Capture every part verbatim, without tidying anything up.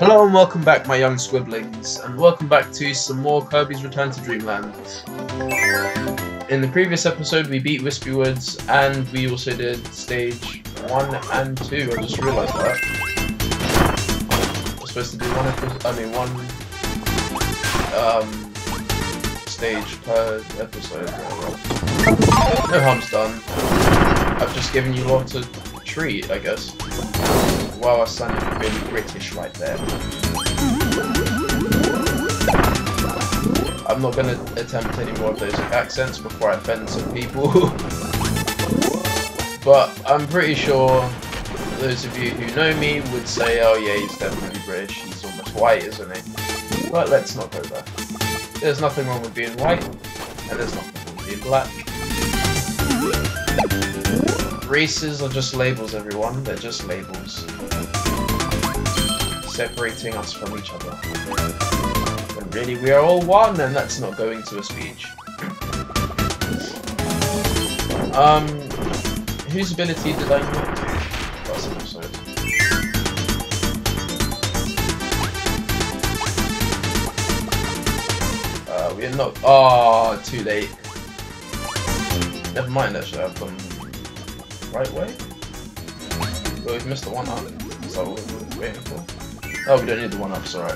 Hello and welcome back, my young squibblings, and welcome back to some more Kirby's Return to Dreamland. In the previous episode we beat Wispy Woods and we also did stage one and two, I just realised that. We're supposed to do one episode, I mean one um, stage per episode. No harm's done. I've just given you lots of treat, I guess. Wow, I sounded really British right there. I'm not going to attempt any more of those accents before I offend some people. But I'm pretty sure those of you who know me would say, oh yeah, he's definitely British, he's almost white, isn't he? But let's not go there. There's nothing wrong with being white, and there's nothing wrong with being black. Races are just labels, everyone. They're just labels. Separating us from each other. When really we are all one, and that's not going to a speech. Um, whose ability did I not do last episode? Uh, we are not- oh, too late. Never mind, actually, I've done right way? Well, we've missed the one up, so we're waiting for. Oh, we don't need the one up, it's alright.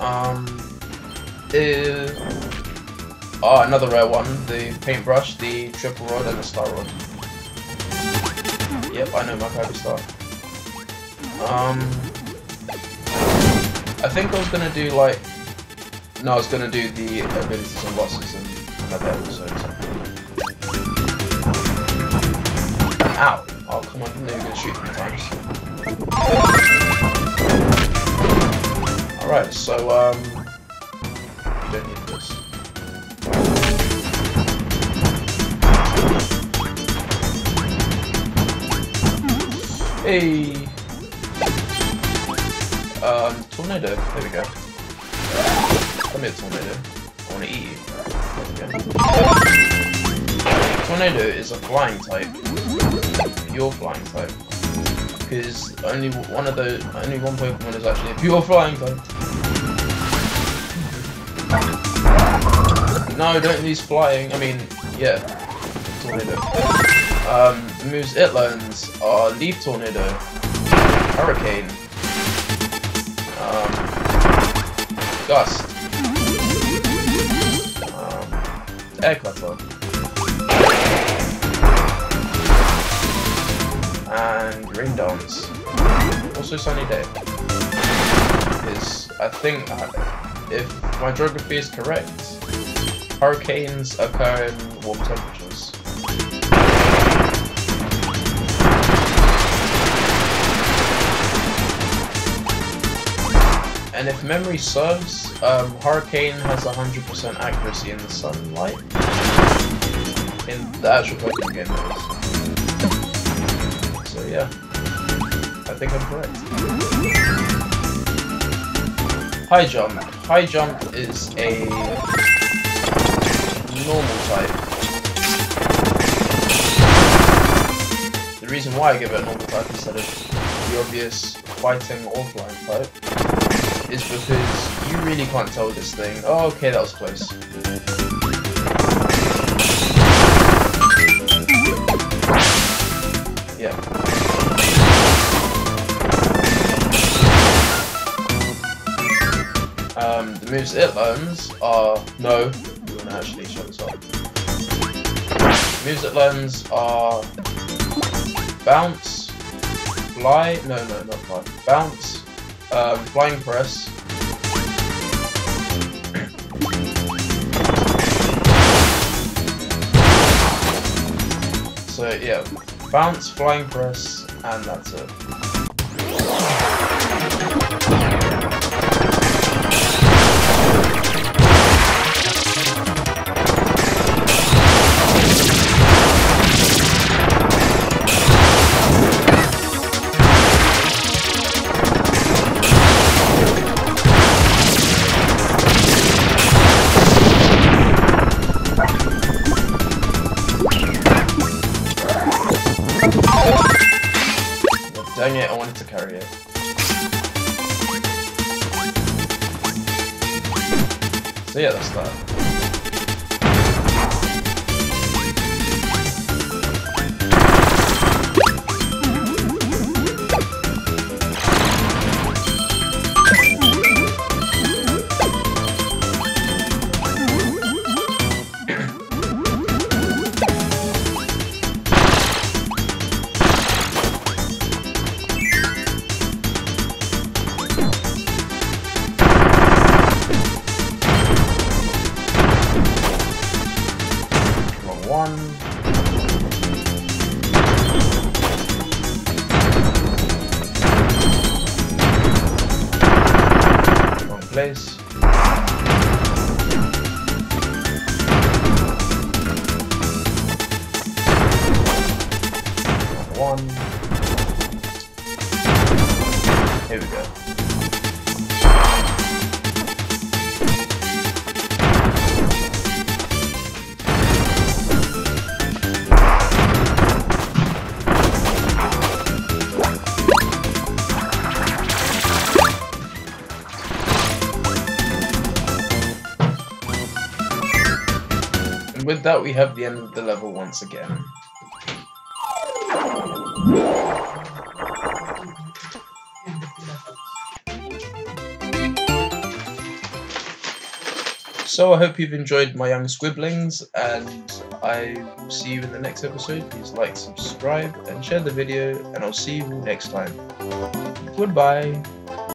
Um. Is. Oh, another rare one, the paintbrush, the triple rod, and the star rod. Yep, I know my Kirby star. Um. I think I was gonna do like. No, I was gonna do the abilities and bosses in another episode. Ow! Oh, come on, I didn't know you were going to shoot three times. Alright, so, um... we don't need this. Hey! Um, tornado. There we go. Come here, tornado. I want to eat you. There we go. Tornado is a flying type. Pure flying type, because only one of the only one Pokemon is actually a pure flying type. No, don't use flying. I mean, yeah, tornado. Um, the moves it learns are leaf tornado, hurricane, um, gust, um, air clapper. And rain dance. Also sunny day. Is I think uh, if my geography is correct, hurricanes occur in warm temperatures. And if memory serves, um, hurricane has one hundred percent accuracy in the sunlight. In the actual Pokemon game, that is. Yeah, I think I'm correct. High jump. High jump is a normal type. The reason why I give it a normal type instead of the obvious fighting or flying type is because you really can't tell this thing. Oh, okay, that was close. Yeah. Um, the moves it learns are... No, we want to actually shut this up. The moves it learns are... Bounce, fly... No, no, not fly. Bounce, um, flying press... So, yeah. Bounce, flying press, and that's it. Dang it, I wanted to carry it. So yeah, that's that. With that, we have the end of the level once again. So I hope you've enjoyed my young squibblings, and I will see you in the next episode. Please like, subscribe, and share the video, and I'll see you next time. Goodbye!